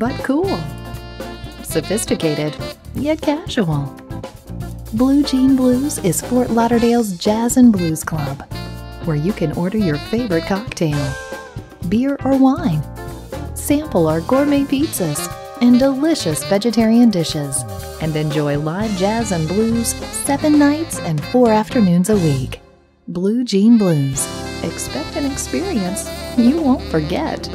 but cool. Sophisticated, yet casual. Blue Jean Blues is Fort Lauderdale's Jazz and Blues Club, where you can order your favorite cocktail, beer or wine, sample our gourmet pizzas and delicious vegetarian dishes, and enjoy live jazz and blues 7 nights and 4 afternoons a week. Blue Jean Blues. Expect an experience you won't forget.